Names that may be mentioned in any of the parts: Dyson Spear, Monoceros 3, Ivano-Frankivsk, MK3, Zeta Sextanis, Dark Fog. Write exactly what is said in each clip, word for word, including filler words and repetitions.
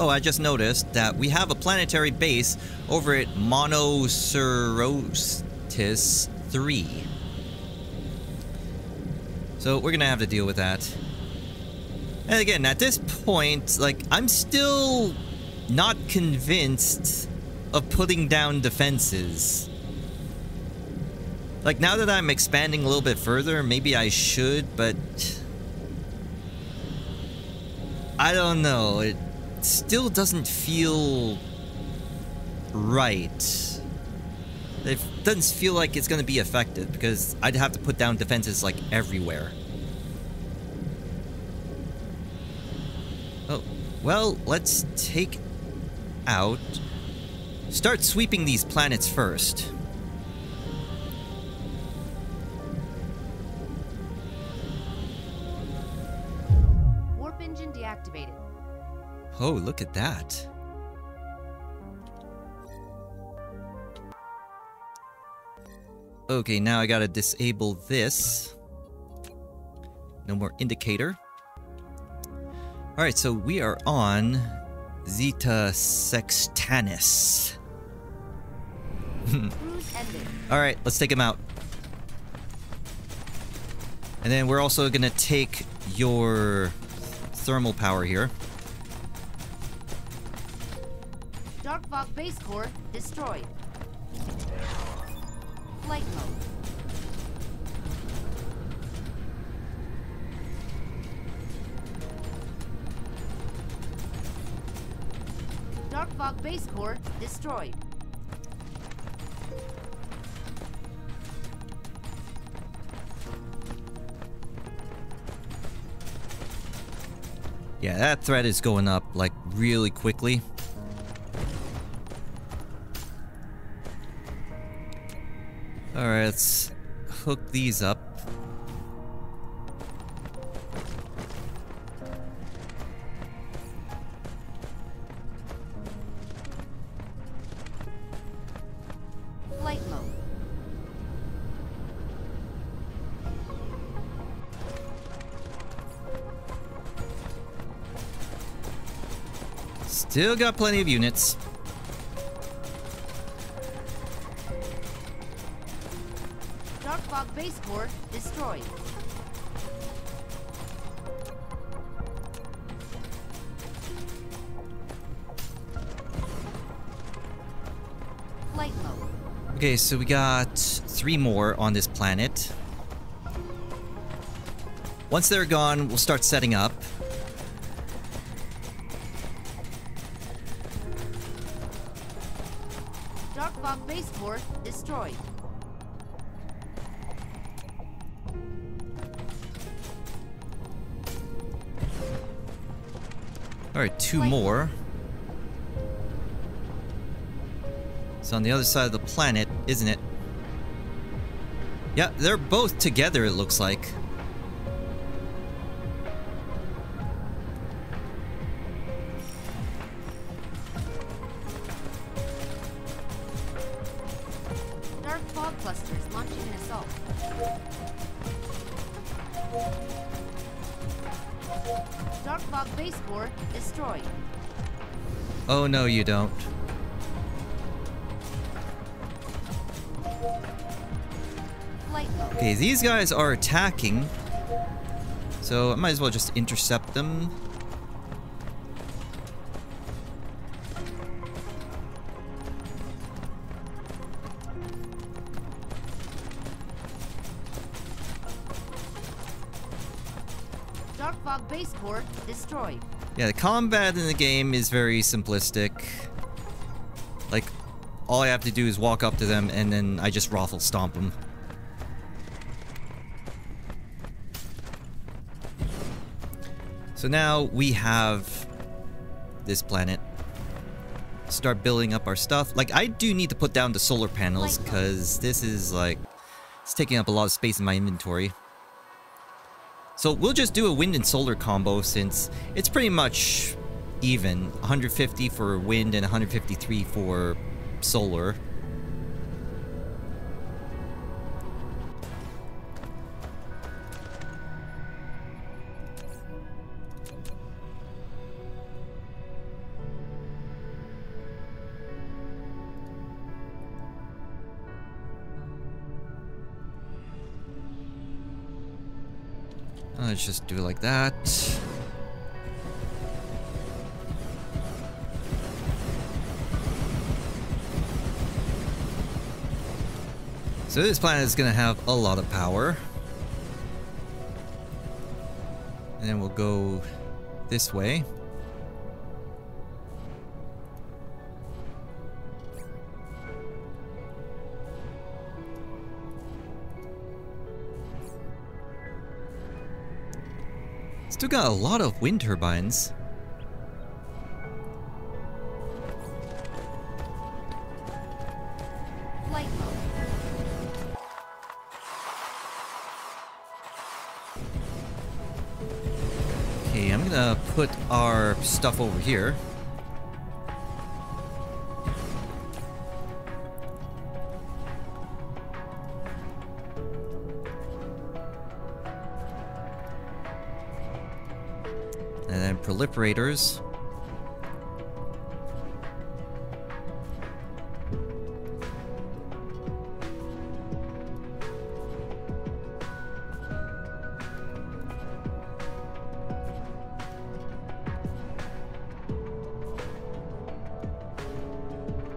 Oh, I just noticed that we have a planetary base over at Monoceros three. So we're gonna have to deal with that. And again, at this point, like, I'm still not convinced of putting down defenses. Like, now that I'm expanding a little bit further, maybe I should, but I don't know. It still doesn't feel right. It doesn't feel like it's going to be effective, because I'd have to put down defenses, like, everywhere. Oh, well, let's take out... Start sweeping these planets first. Warp engine deactivated. Oh, look at that. Okay, now I gotta disable this. No more indicator. Alright, so we are on Zeta Sextanis. Alright, let's take him out. And then we're also gonna take your thermal power here. Dark Fog base core destroyed. Flight mode. Dark Fog base core destroyed. Yeah, that threat is going up, like, really quickly. Alright, let's hook these up. Still got plenty of units. Dark Fog base core destroyed. Flight mode. Okay, so we got three more on this planet. Once they're gone, we'll start setting up. Base core destroyed. All right, two more. It's on the other side of the planet, isn't it? Yeah, they're both together, it looks like. Dark Fog base core destroyed. Oh no, you don't. Okay, these guys are attacking, so I might as well just intercept them. Dark Fog base core destroyed. Yeah, the combat in the game is very simplistic. Like, all I have to do is walk up to them and then I just raffle stomp them. So now we have this planet. Start building up our stuff. Like, I do need to put down the solar panels because this is like, it's taking up a lot of space in my inventory. So we'll just do a wind and solar combo since it's pretty much even. one hundred fifty for wind and one hundred fifty-three for solar. Let's just do it like that. So this planet is going to have a lot of power. And then we'll go this way. Still got a lot of wind turbines. Light mode. Okay, I'm gonna put our stuff over here. Proliferators. All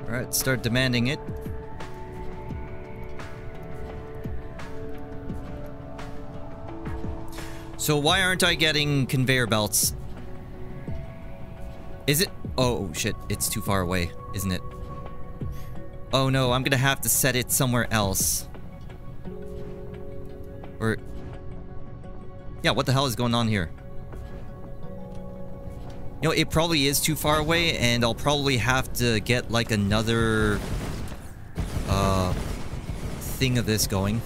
right, start demanding it. So why aren't I getting conveyor belts? Is it? Oh shit, it's too far away, isn't it? Oh no, I'm gonna have to set it somewhere else. Or... yeah, what the hell is going on here? You know, it probably is too far away, and I'll probably have to get like another... Uh... thing of this going.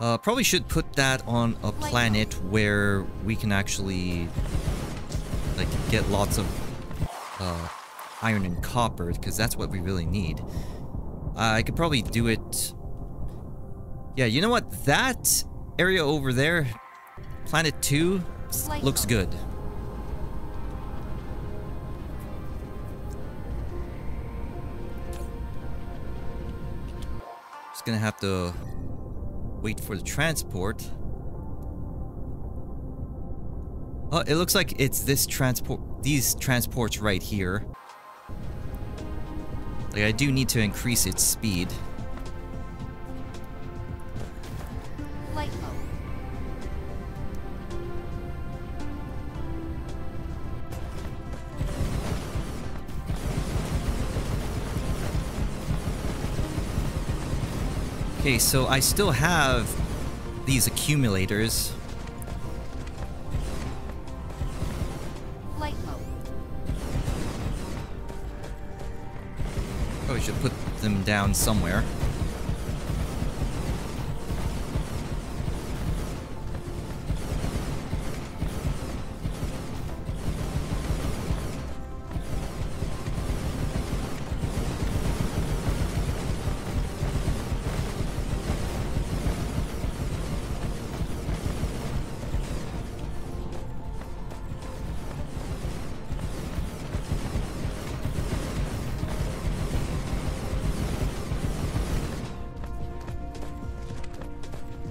Uh, probably should put that on a planet where we can actually, like, get lots of uh, iron and copper, because that's what we really need. Uh, I could probably do it... yeah, you know what? That area over there, Planet two, looks good. Just gonna have to... wait for the transport. Oh, it looks like it's this transport, these transports right here. Like, I do need to increase its speed. Light Okay, so I still have these accumulators. Light mode. Probably should put them down somewhere.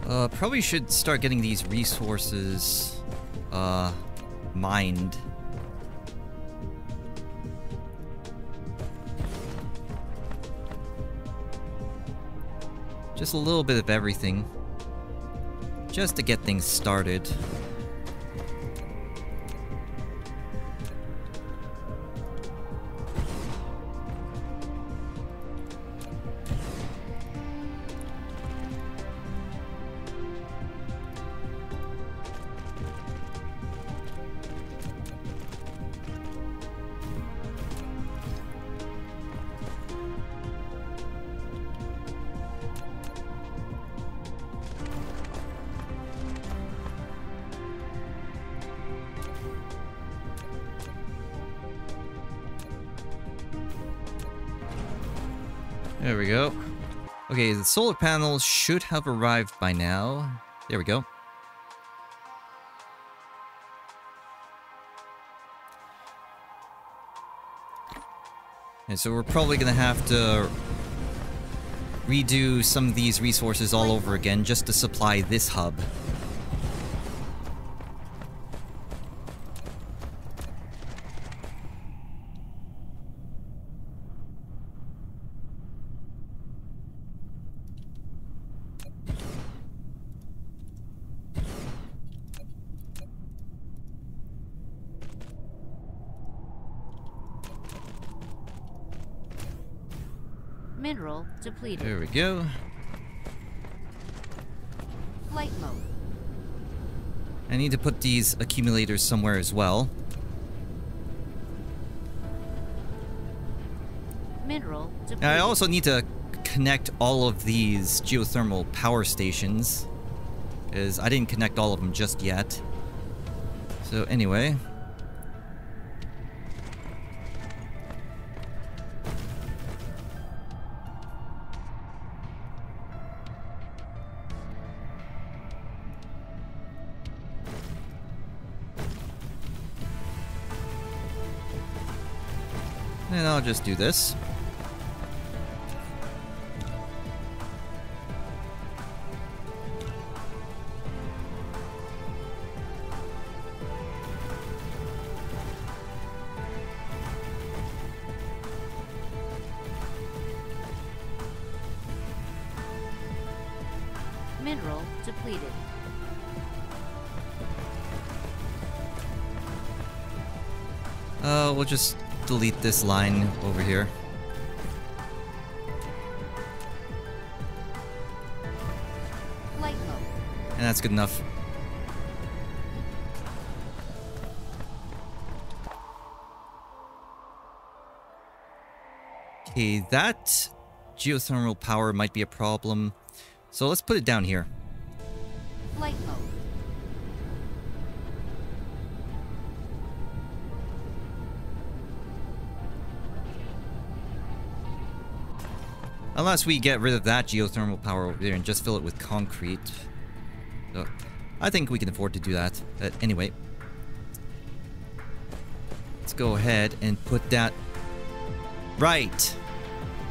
Uh, probably should start getting these resources, uh, mined. Just a little bit of everything. Just to get things started. There we go. Okay, the solar panels should have arrived by now. There we go. And so we're probably gonna have to redo some of these resources all over again just to supply this hub. Mineral depleted. There we go. Flight mode. I need to put these accumulators somewhere as well. Mineral depleted. I also need to connect all of these geothermal power stations, because I didn't connect all of them just yet. So anyway. And I'll just do this. Mineral depleted. Uh, we'll just delete this line over here. Light mode. And that's good enough. Okay, that geothermal power might be a problem. So let's put it down here. Light mode. Unless we get rid of that geothermal power over there and just fill it with concrete. So, I think we can afford to do that. But anyway. Let's go ahead and put that... Right!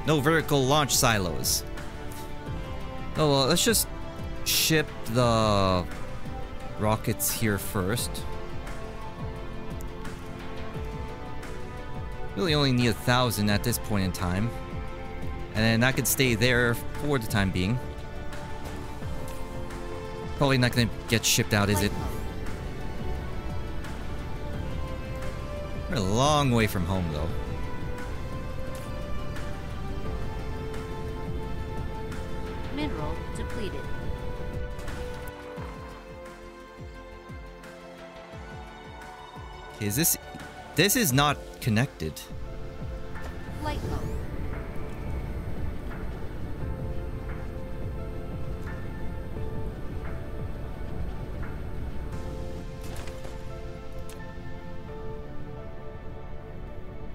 No vertical launch silos. Oh well, let's just ship the rockets here first. Really only need a thousand at this point in time. And that could stay there for the time being. Probably not going to get shipped out, is it? We're a long way from home, though. Mineral depleted. Is this... This is not connected. Light mode.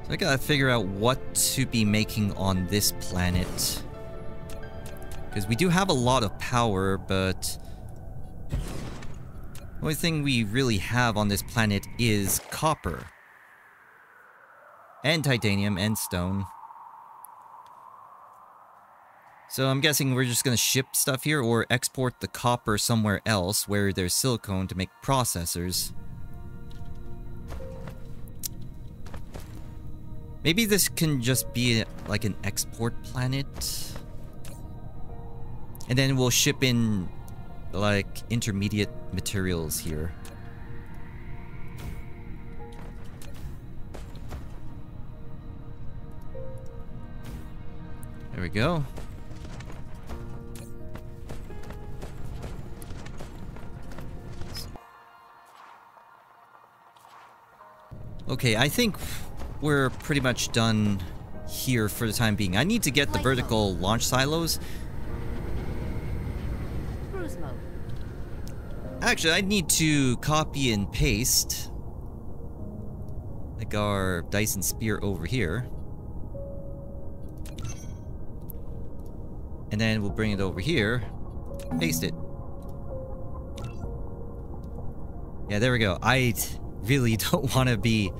I gotta figure out what to be making on this planet. Because we do have a lot of power, but... the only thing we really have on this planet is copper. And titanium, and stone. So I'm guessing we're just gonna ship stuff here, or export the copper somewhere else where there's silicone to make processors. Maybe this can just be like an export planet. And then we'll ship in like intermediate materials here. There we go. Okay, I think we're pretty much done here for the time being. I need to get the vertical launch silos. Cruise mode. Actually, I need to copy and paste like our Dyson Spear over here. And then we'll bring it over here. Paste it. Yeah, there we go. I really don't want to be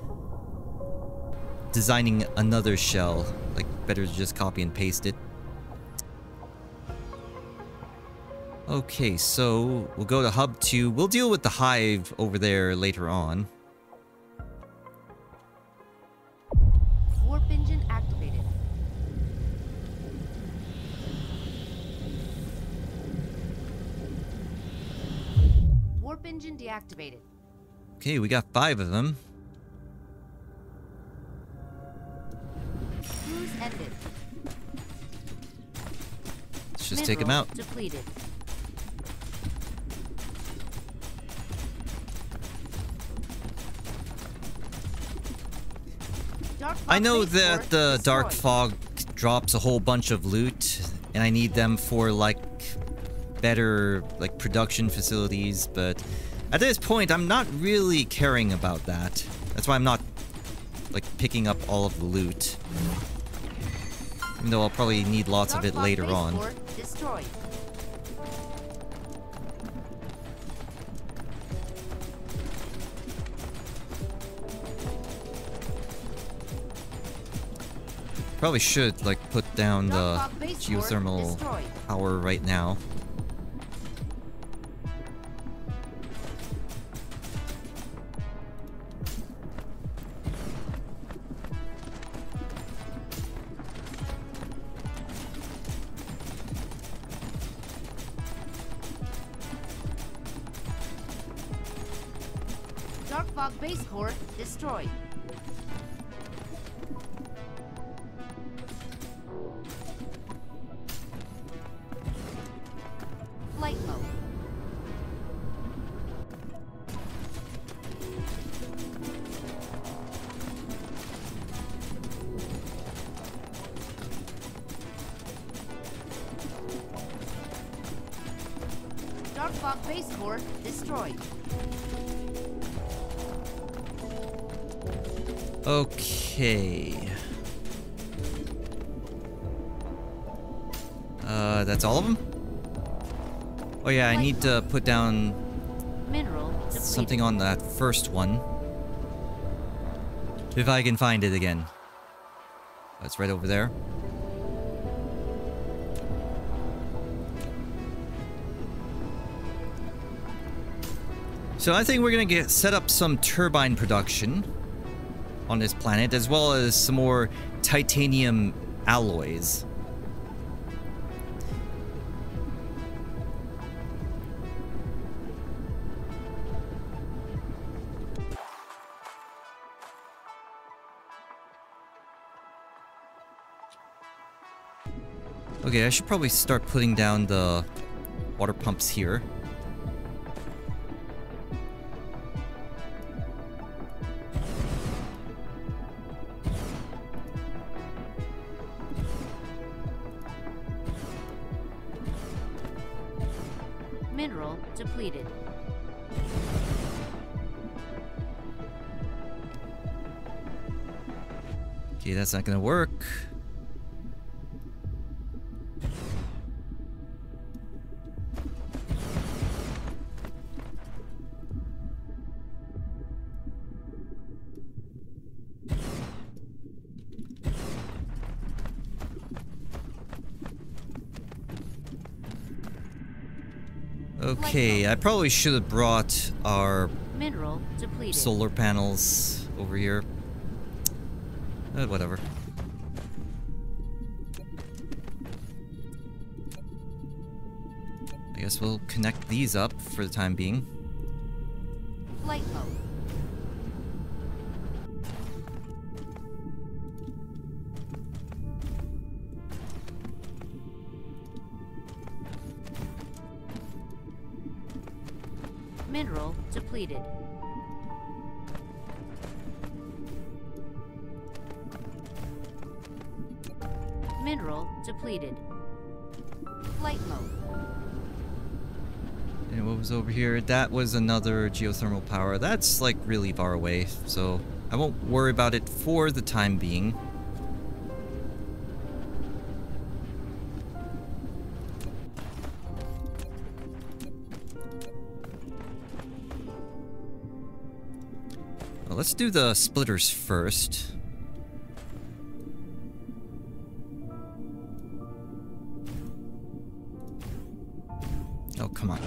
designing another shell, like better to just copy and paste it. Okay, so we'll go to Hub two. We'll deal with the hive over there later on. Warp engine activated. Warp engine deactivated. Okay, we got five of them. Cruise ended. Let's just Mineral take them out. Depleted. I know that the Dark Fog drops a whole bunch of loot, and I need them for, like, better, like, production facilities, but at this point, I'm not really caring about that. That's why I'm not, like, picking up all of the loot. Even though I'll probably need lots of it later on. Probably should, like, put down the geothermal power right now. Dark Fog base core destroyed. Dark Fog base core destroyed. Okay. Uh, that's all of them? Oh yeah, I need to put down mineral something on that first one. If I can find it again. That's right over there. So I think we're gonna get set up some turbine production on this planet, as well as some more titanium alloys. Okay, I should probably start putting down the water pumps here. Mineral depleted. Okay, that's not gonna work. Okay, I probably should have brought our mineral depleted solar panels over here. Uh, whatever. I guess we'll connect these up for the time being. Light mode. Mineral depleted. Mineral depleted. Flight mode. And what was over here? That was another geothermal power. That's like really far away, so I won't worry about it for the time being. Let's do the splitters first. Oh, Come on.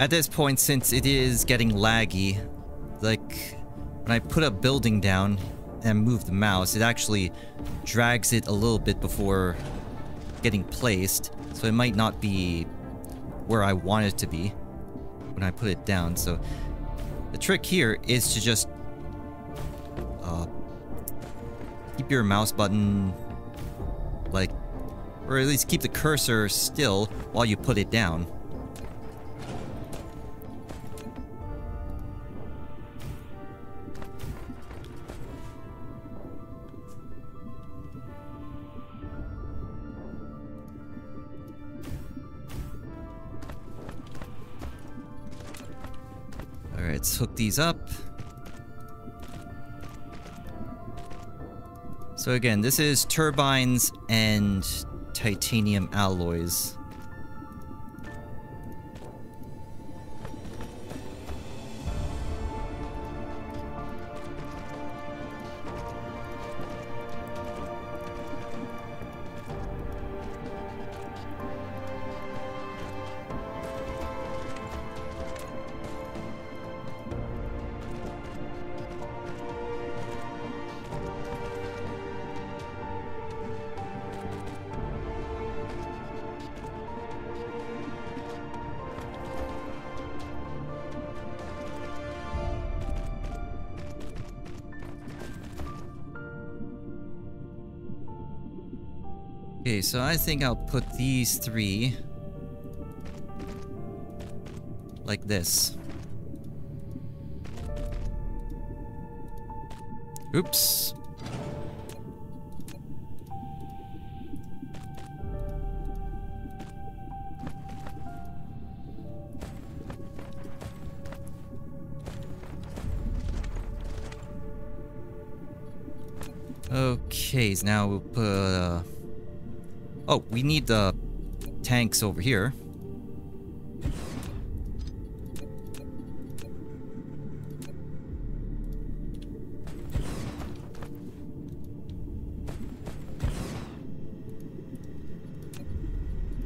At this point, since it is getting laggy, like when I put a building down and move the mouse, it actually drags it a little bit before getting placed. So it might not be where I want it to be when I put it down. So the trick here is to just uh, keep your mouse button, like, or at least keep the cursor still while you put it down. Let's hook these up. So again, this is turbines and titanium alloys. Okay, so I think I'll put these three like this. Oops. Okay, so now we'll put uh, oh, we need the tanks over here.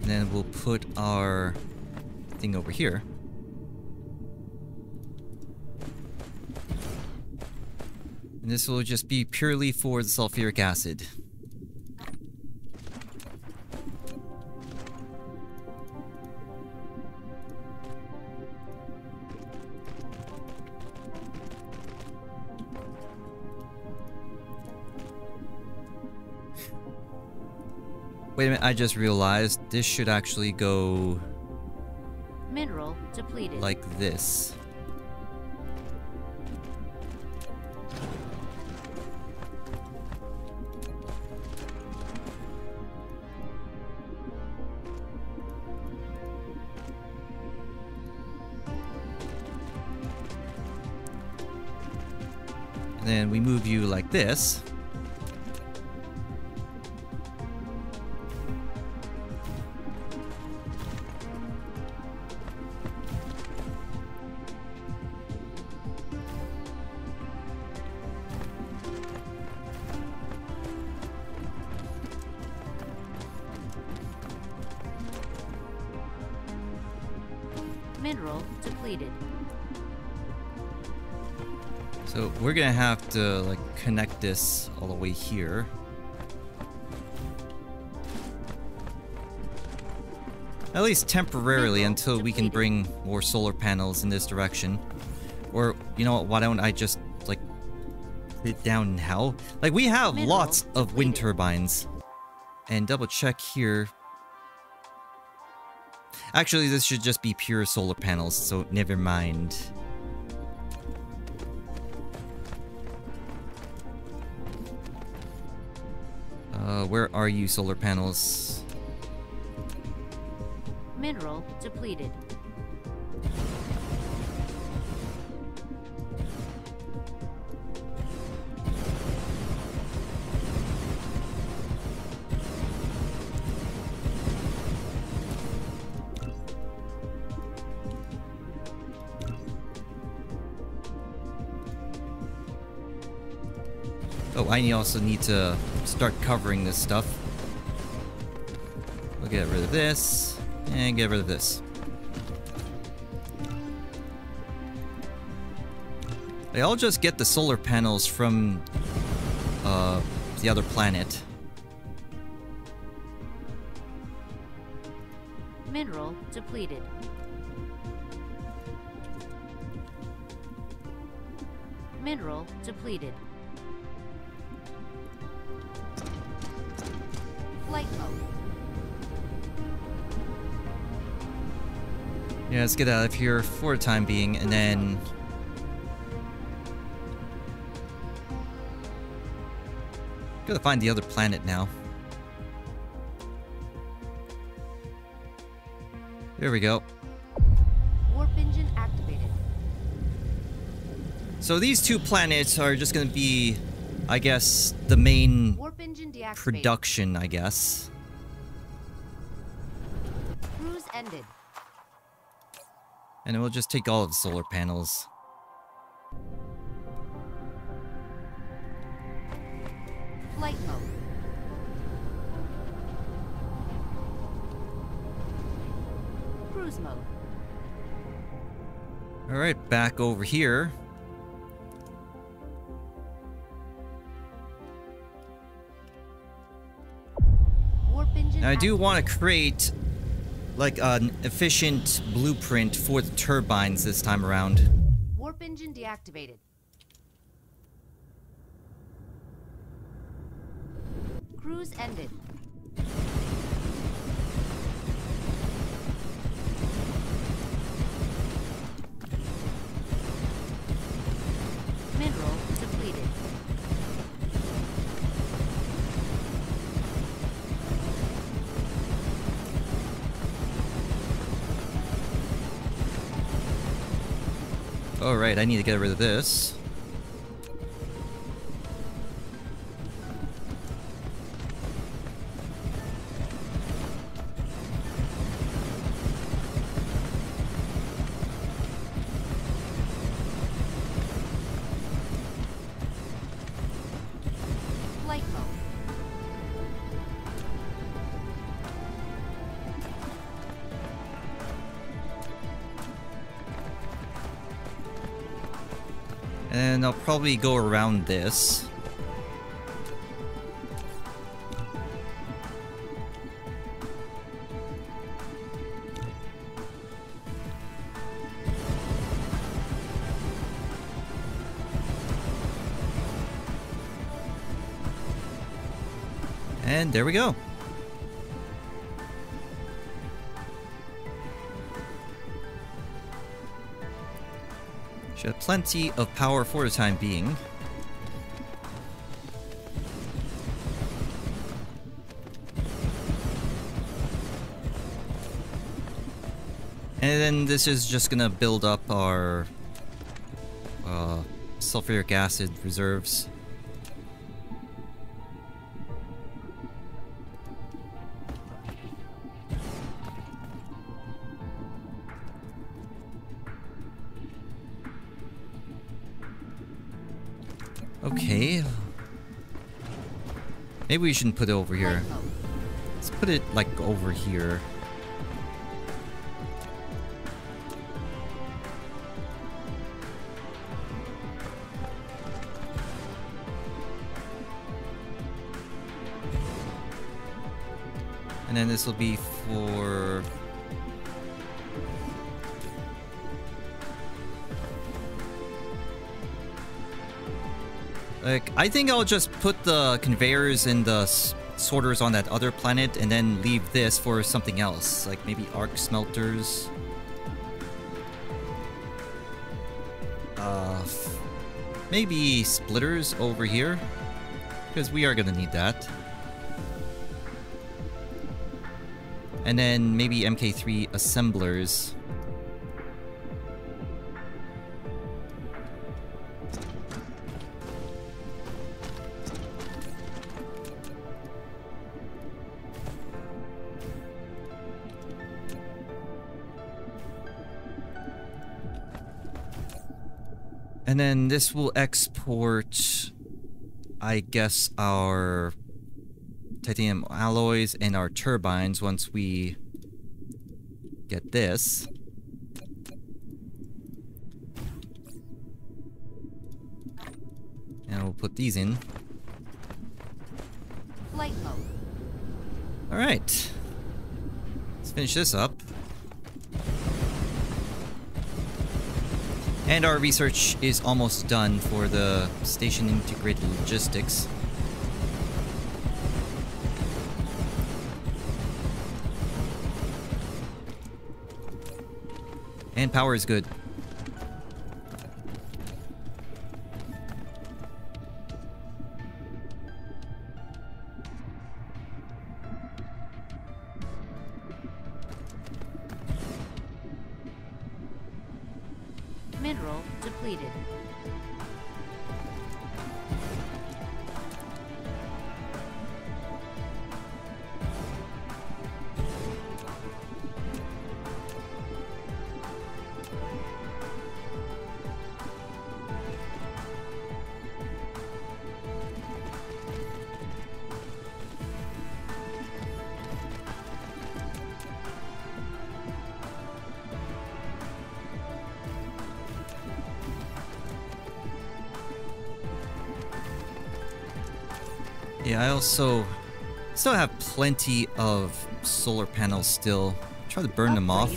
And then we'll put our thing over here. And this will just be purely for the sulfuric acid. Wait a minute, I just realized this should actually go mineral depleted like this. And then we move you like this. Mineral depleted. So we're gonna have to like connect this all the way here. At least temporarily mineral until depleted. We can bring more solar panels in this direction. Or you know what, why don't I just like put it down now? Like we have mineral lots of depleted. Wind turbines. And double check here. Actually, this should just be pure solar panels, so never mind. Uh, where are you, solar panels? Mineral depleted. Oh, I also need to start covering this stuff. get rid of this, and get rid of this. They all just get the solar panels from uh, the other planet. Mineral depleted. Mineral depleted. Flight mode. Yeah, let's get out of here for the time being, and then gotta find the other planet now. There we go. Warp engine activated. So these two planets are just gonna be, I guess, the main warp engine deactivated. Production, I guess. Cruise ended. And then we'll just take all of the solar panels. Flight mode. Cruise mode. All right, back over here. Warp engine now, I do want to create like an efficient blueprint for the turbines this time around. Warp engine deactivated. Cruise ended. Mineral depleted. All right, I need to get rid of this. And I'll probably go around this. And there we go. Should have plenty of power for the time being. And then this is just gonna build up our uh, sulfuric acid reserves. Okay. Maybe we shouldn't put it over here. Let's put it, like, over here. And then this will be for... Like, I think I'll just put the conveyors and the s sorters on that other planet and then leave this for something else. Like, maybe arc smelters. Uh, maybe splitters over here. Because we are going to need that. And then maybe M K three assemblers. And then this will export, I guess, our titanium alloys and our turbines once we get this. And we'll put these in. Light mode. Alright. Let's finish this up. And our research is almost done for the station integrated logistics. And power is good. Mineral depleted. Yeah, I also still have plenty of solar panels still. Try to burn them off.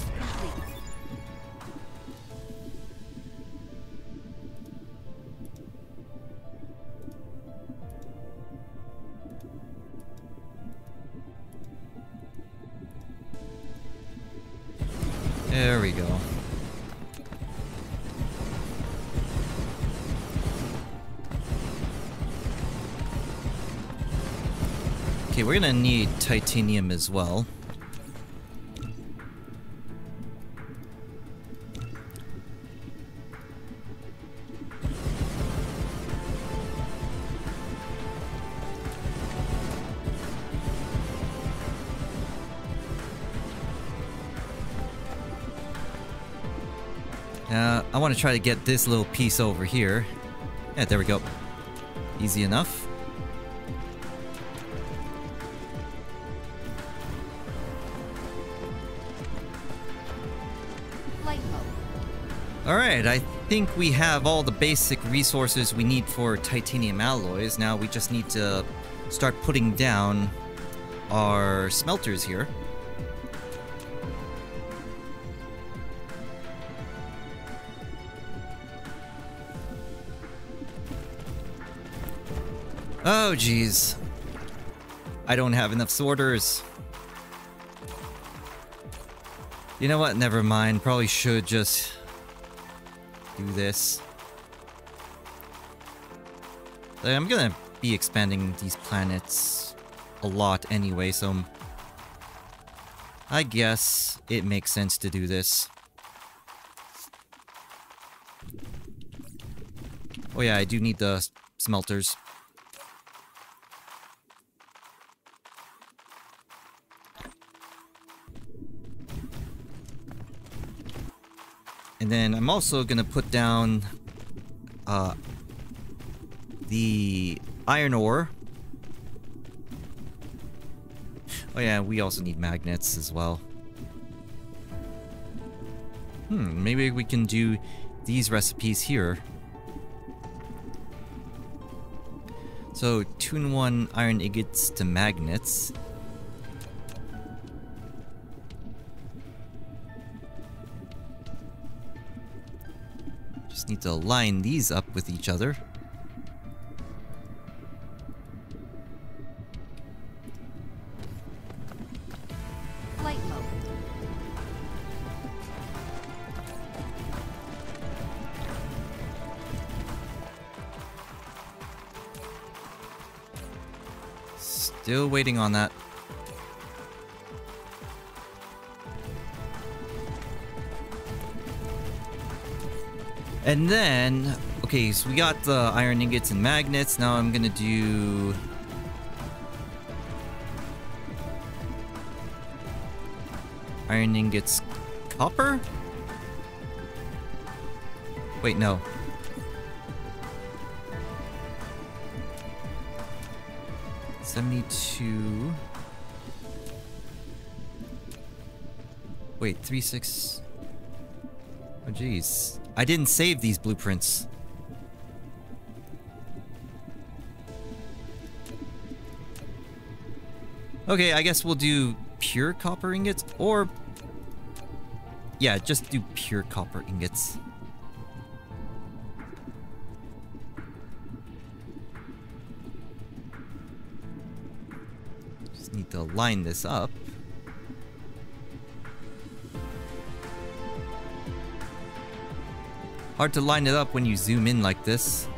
There we go. Okay, we're gonna need titanium as well. Uh, I want to try to get this little piece over here. Yeah, there we go. Easy enough. Alright, I think we have all the basic resources we need for titanium alloys. Now we just need to start putting down our smelters here. Oh geez. I don't have enough sorters. You know what? Never mind. Probably should just do this. I'm gonna be expanding these planets a lot anyway, so I guess it makes sense to do this. Oh yeah, I do need the smelters. And then I'm also gonna put down uh, the iron ore. Oh yeah, we also need magnets as well. Hmm, maybe we can do these recipes here. So two in one iron ingots to magnets. Need to line these up with each other. Light mode. Still waiting on that. And then, okay, so we got the iron ingots and magnets. Now I'm gonna do... iron ingots, copper? Wait, no. Let's seventy-two. Wait, three six. Oh, jeez. I didn't save these blueprints. Okay, I guess we'll do pure copper ingots, or... yeah, just do pure copper ingots. Just need to line this up. Hard to line it up when you zoom in like this.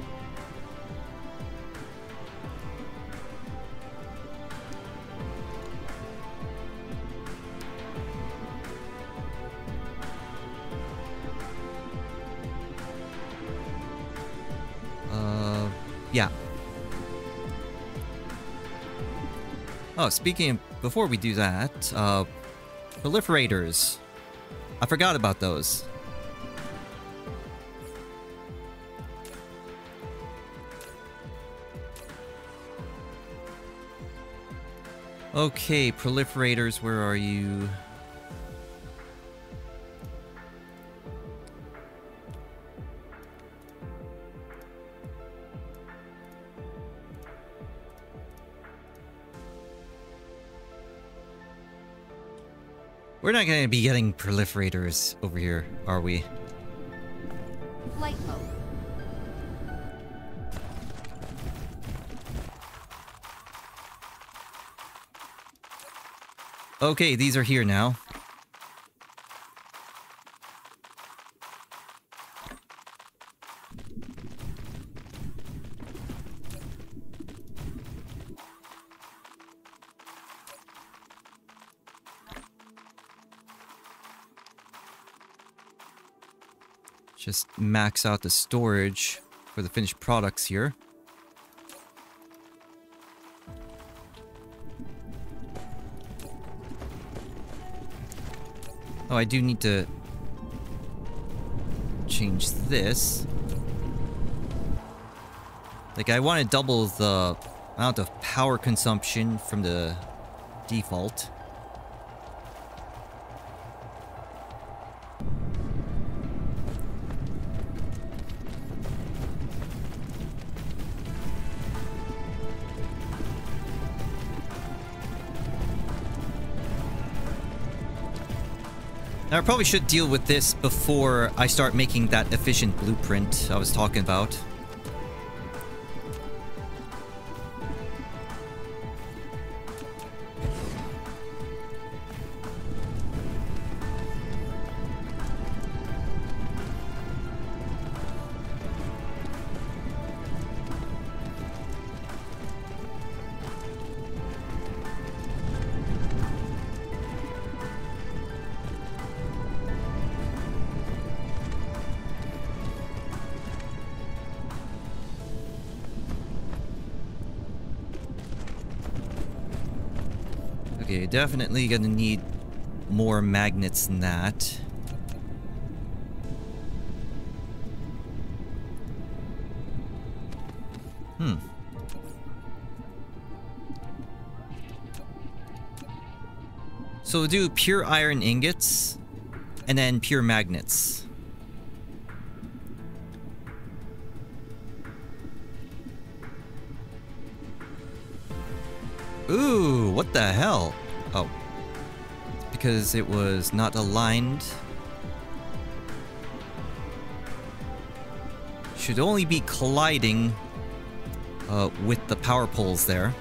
Uh, yeah. Oh, speaking of, before we do that, uh, proliferators. I forgot about those. Okay, proliferators, where are you? We're not going to be getting proliferators over here, are we? Light mode. Okay, these are here now. Just max out the storage for the finished products here. Oh, I do need to change this. Like, I want to double the amount of power consumption from the default. Now, I probably should deal with this before I start making that efficient blueprint I was talking about. Definitely gonna need more magnets than that. Hmm. So we'll do pure iron ingots and then pure magnets. Ooh, what the hell? Oh, it's because it was not aligned. Should only be colliding uh, with the power poles there.